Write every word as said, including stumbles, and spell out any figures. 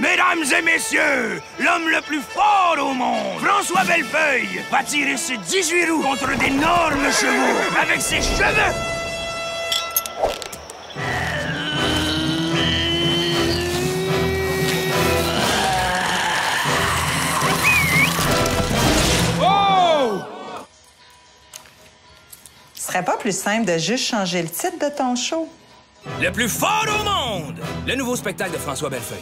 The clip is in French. Mesdames et messieurs, l'homme le plus fort au monde, François Bellefeuille, va tirer ses dix-huit roues contre d'énormes chevaux avec ses cheveux. Oh! Ce serait pas plus simple de juste changer le titre de ton show? Le plus fort au monde! Le nouveau spectacle de François Bellefeuille.